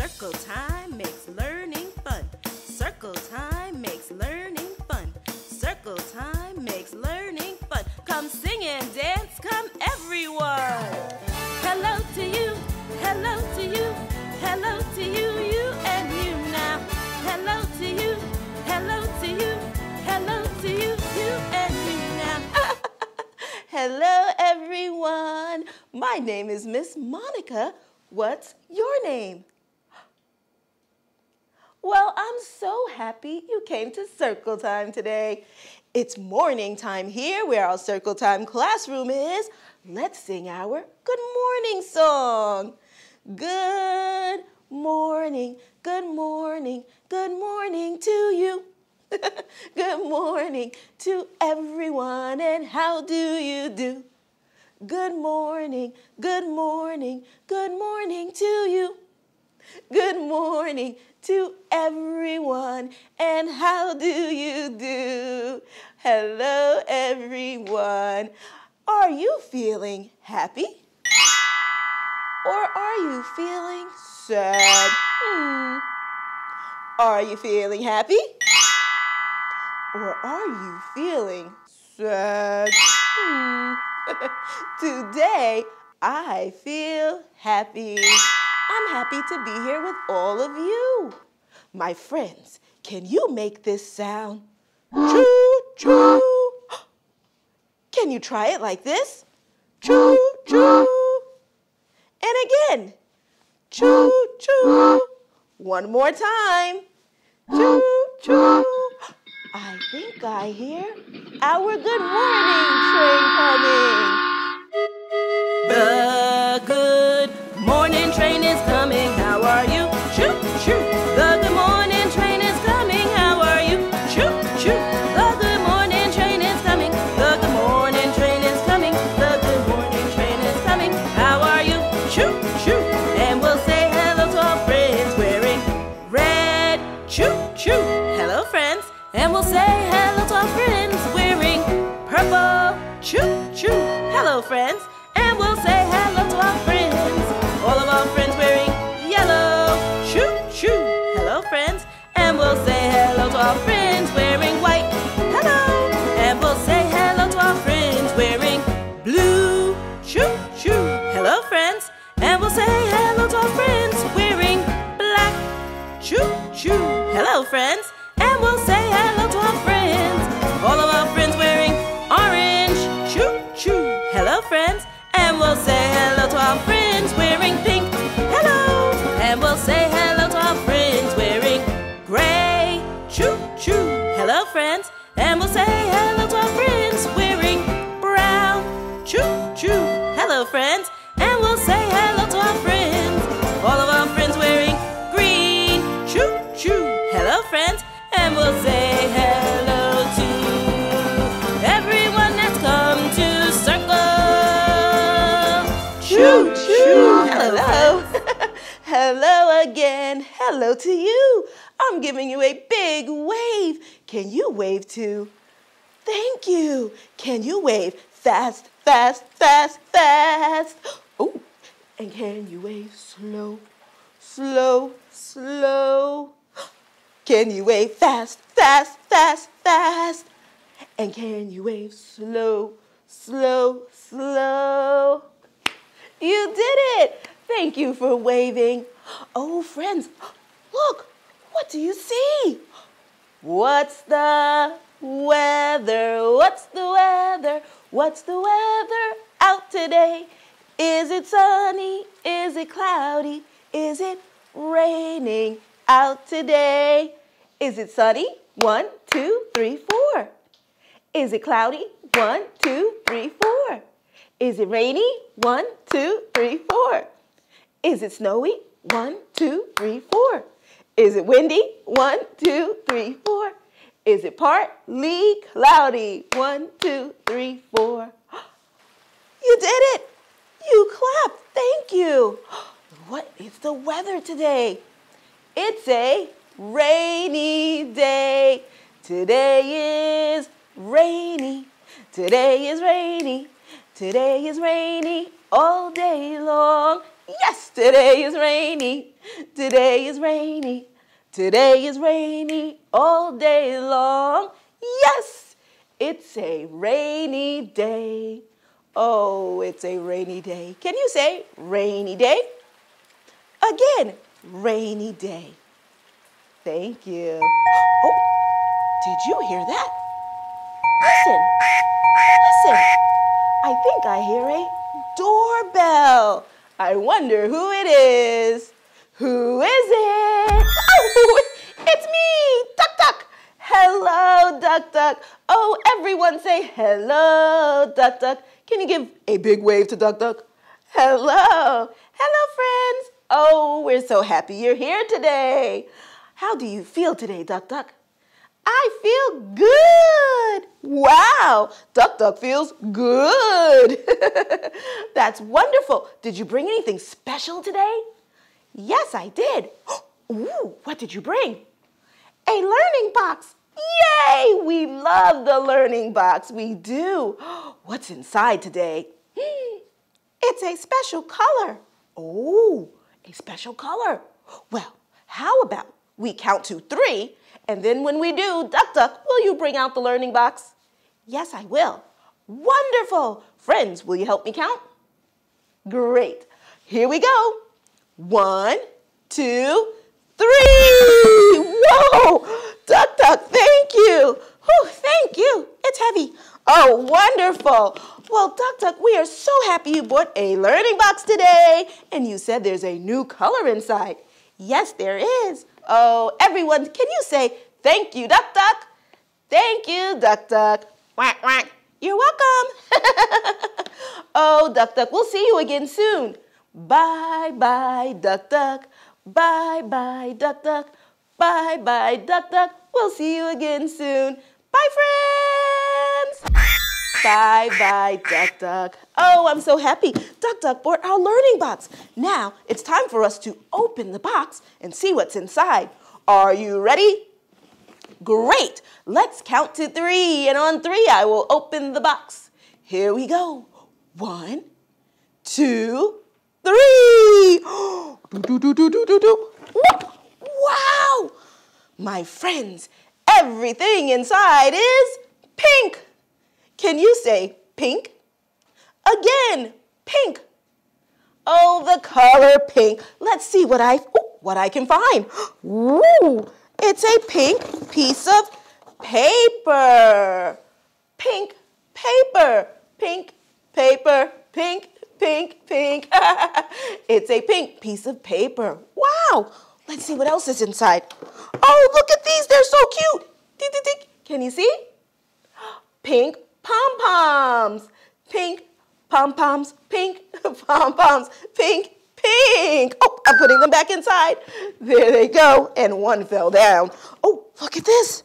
Circle time makes learning fun. Circle time makes learning fun. Circle time makes learning fun. Come sing and dance, come everyone. Hello to you, hello to you, hello to you, you and you now. Hello to you, hello to you, hello to you, you and you now. Hello everyone, my name is Miss Monica. What's your name? Well, I'm so happy you came to Circle Time today. It's morning time here where our Circle Time classroom is. Let's sing our good morning song. Good morning, good morning, good morning to you. Good morning to everyone and how do you do? Good morning, good morning, good morning to you. Good morning to everyone, and how do you do? Hello, everyone. Are you feeling happy? Or are you feeling sad? Are you feeling happy? Or are you feeling sad? Today, I feel happy. I'm happy to be here with all of you. My friends, can you make this sound? Choo, choo. Can you try it like this? Choo, choo. And again. Choo, choo. One more time. Choo, choo. I think I hear our good morning train coming. The good morning train is coming. How are you? Choo, choo. The good morning train is coming. How are you? Choo, choo. The good morning train is coming. The good morning train is coming. The good morning train is coming. How are you? Choo, choo. And we'll say hello to our friends wearing red. Choo, choo. Hello, friends. And we'll say hello to our friends wearing purple. Choo, choo. Hello, friends. And we'll say hello to our friends. All of our friends wearing yellow. Choo, choo. Hello, friends. And we'll say hello to our friends wearing white. Hello. And we'll say hello to our friends wearing blue. Choo, choo. Hello, friends. And we'll say hello to our friends wearing black. Choo, choo. Hello, friends. And we'll say hello to our friends. All of our friends wearing orange. Choo, choo. Hello, friends. And we'll say hello to our friends wearing pink. Hello. And we'll say hello to our friends wearing gray. Choo, choo. Hello, friends. And we'll say hello to our friends wearing brown. Choo, choo. Hello, friends. And we'll say hello to our friends. All of our friends wearing green. Choo, choo. Hello, friends. And we'll say hello to everyone that's come to Circle. Choo, choo. Hello. Hello again. Hello to you. I'm giving you a big wave. Can you wave too? Thank you. Can you wave fast, fast, fast, fast? Oh, and can you wave slow, slow, slow? Can you wave fast, fast, fast, fast? And can you wave slow, slow, slow? You did it! Thank you for waving. Oh, friends, look, what do you see? What's the weather? What's the weather? What's the weather out today? Is it sunny? Is it cloudy? Is it raining out today? Is it sunny? 1, 2, 3, 4. Is it cloudy? 1, 2, 3, 4. Is it rainy? 1, 2, 3, 4. Is it snowy? 1, 2, 3, 4. Is it windy? 1, 2, 3, 4. Is it partly cloudy? 1, 2, 3, 4. You did it! You clapped! Thank you! What is the weather today? It's a rainy day. Today is rainy. Today is rainy. Today is rainy all day long. Yes, today is rainy. Today is rainy all day long. Yes, it's a rainy day. Oh, it's a rainy day. Can you say rainy day? Again, rainy day. Thank you. Oh, did you hear that? Listen, listen. I think I hear a doorbell. I wonder who it is. Who is it? Oh, it's me, Duck Duck. Hello, Duck Duck. Oh, everyone say hello, Duck Duck. Can you give a big wave to Duck Duck? Hello. Hello, friends. Oh, we're so happy you're here today. How do you feel today, Duck Duck? I feel good. Wow, Duck Duck feels good. That's wonderful. Did you bring anything special today? Yes, I did. Ooh, what did you bring? A learning box. Yay, we love the learning box. We do. What's inside today? It's a special color. Oh, a special color. Well, how about we count to 3, and then when we do, Duck Duck, will you bring out the learning box? Yes, I will. Wonderful. Friends, will you help me count? Great. Here we go. 1, 2, 3. Whoa, Duck Duck, thank you. Whew, thank you. It's heavy. Oh, wonderful. Well, Duck Duck, we are so happy you bought a learning box today. And you said there's a new color inside. Yes, there is. Oh, everyone, can you say thank you, Duck Duck? Thank you, Duck Duck. Quack, quack. You're welcome. Oh, Duck Duck, we'll see you again soon. Bye-bye, Duck Duck. Bye-bye, Duck Duck. Bye-bye, Duck Duck. We'll see you again soon. Bye, friends. Bye-bye, Duck Duck. Oh, I'm so happy. Duck Duck bought our learning box. Now, it's time for us to open the box and see what's inside. Are you ready? Great. Let's count to 3, and on 3, I will open the box. Here we go. 1, 2, 3. Wow! My friends, everything inside is pink. Can you say pink? Again, pink. Oh, the color pink. Let's see what I can find. Ooh, it's a pink piece of paper. Pink paper. Pink paper. Pink, pink, pink. It's a pink piece of paper. Wow. Let's see what else is inside. Oh, look at these. They're so cute. Tick, tick, tick. Can you see? Pink pom-poms. Pink pom-poms. Pink pom-poms. Pink, pink. Oh, I'm putting them back inside. There they go. And one fell down. Oh, look at this.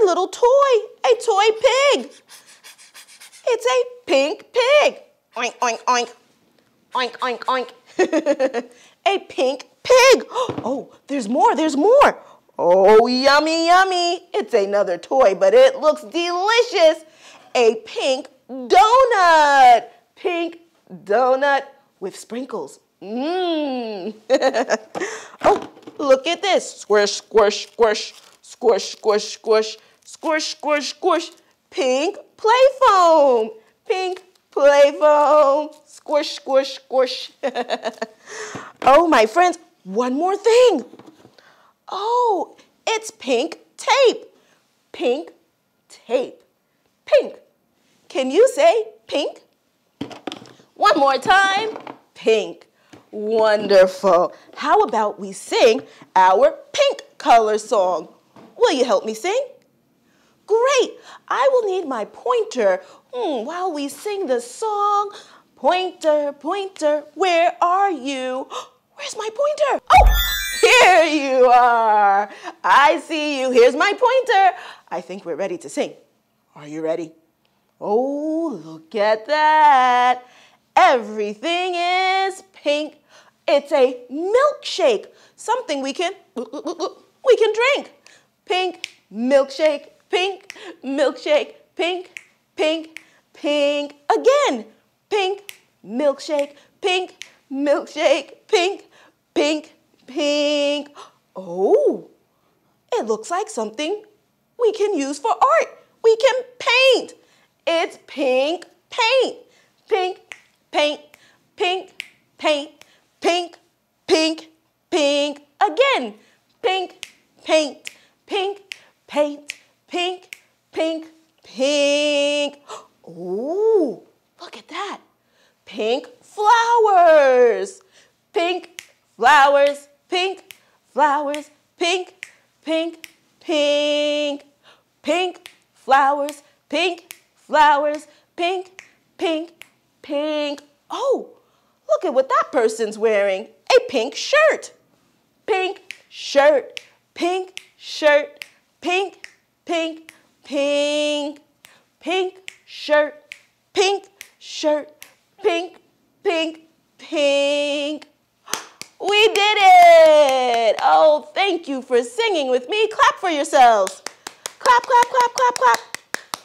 A little toy. A toy pig. It's a pink pig. Oink, oink, oink. Oink, oink, oink. A pink pig. Oh, there's more, there's more. Oh, yummy, yummy. It's another toy, but it looks delicious. A pink donut. Pink donut with sprinkles. Mmm. Oh, look at this. Squish, squish, squish. Squish, squish, squish. Squish, squish, squish. Pink play foam. Pink play foam. Squish, squish, squish. Oh, my friends. One more thing. Oh, it's pink tape. Pink tape. Pink. Can you say pink? One more time. Pink. Wonderful. How about we sing our pink color song? Will you help me sing? Great. I will need my pointer while we sing the song. Pointer, pointer, where are you? Where's my pointer? Oh, here you are. I see you. Here's my pointer. I think we're ready to sing. Are you ready? Oh, look at that. Everything is pink. It's a milkshake, something we can drink. Pink milkshake, pink milkshake, pink, pink, pink. Again, pink milkshake, pink milkshake, pink, pink, pink. Oh, it looks like something we can use for art. We can paint. It's pink paint. Pink paint, pink paint, pink, pink, pink again. Pink paint, pink paint, pink, pink, pink. Ooh, look at that. Pink flowers. Pink flowers, pink flowers, pink, pink, pink. Pink flowers, pink flowers, pink, pink, pink. Oh, look at what that person's wearing. A pink shirt. Pink shirt, pink shirt, pink, pink, pink. Pink shirt, pink shirt, pink, pink, pink. We did it! Oh, thank you for singing with me. Clap for yourselves. Clap, clap, clap, clap, clap.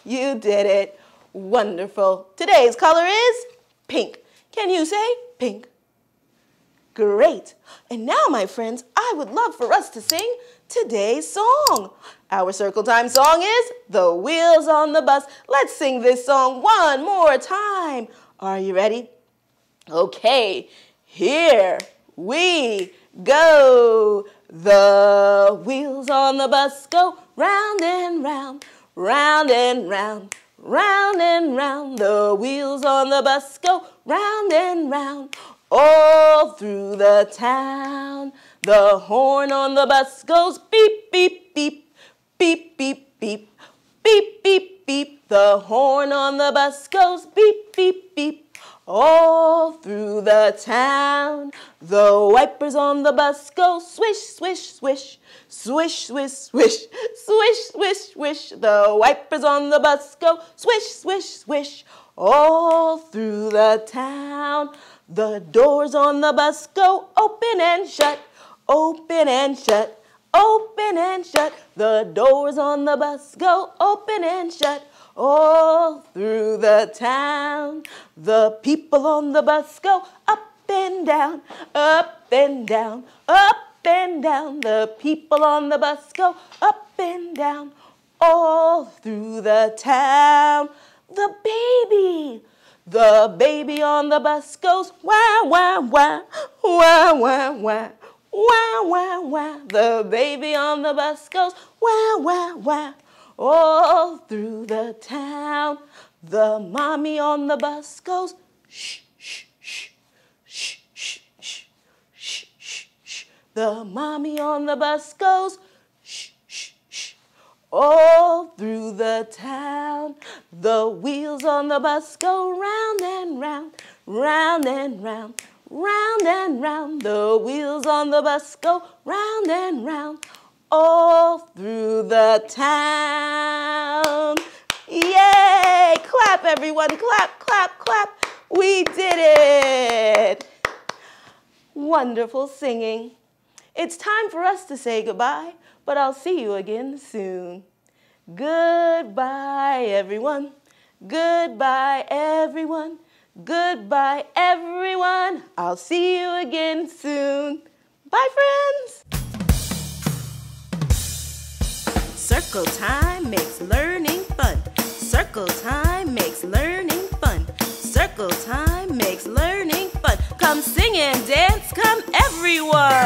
You did it. Wonderful. Today's color is pink. Can you say pink? Great. And now, my friends, I would love for us to sing today's song. Our circle time song is The Wheels on the Bus. Let's sing this song one more time. Are you ready? Okay, here we go. The wheels on the bus go round and round, round and round, round and round. The wheels on the bus go round and round, all through the town. The horn on the bus goes beep, beep, beep, beep, beep, beep, beep, beep, beep. The horn on the bus goes beep, beep, beep, all through the town. The wipers on the bus go swish, swish, swish, swish, swish, swish, swish, swish, swish. The wipers on the bus go swish, swish, swish, all through the town. The doors on the bus go open and shut, open and shut, open and shut. The doors on the bus go open and shut, all through the town. The people on the bus go up and down, up and down, up and down. The people on the bus go up and down, all through the town. The baby on the bus goes wah, wah, wah, wah, wah, wah, wah, wah, wah. The baby on the bus goes wah, wah, wah, all through the town. The mommy on the bus goes shh, shh, shh, shh, shh, shh, shh, shh, shh. The mommy on the bus goes shh, shh, shh, all through the town. The wheels on the bus go round and round, round and round, round and round. The wheels on the bus go round and round, all through the town. Yay! Clap, everyone. Clap, clap, clap. We did it. Wonderful singing. It's time for us to say goodbye, but I'll see you again soon. Goodbye, everyone. Goodbye, everyone. Goodbye, everyone. I'll see you again soon. Bye, friends. Circle time makes learning fun. Circle time makes learning fun. Circle time makes learning fun. Come sing and dance, come everyone.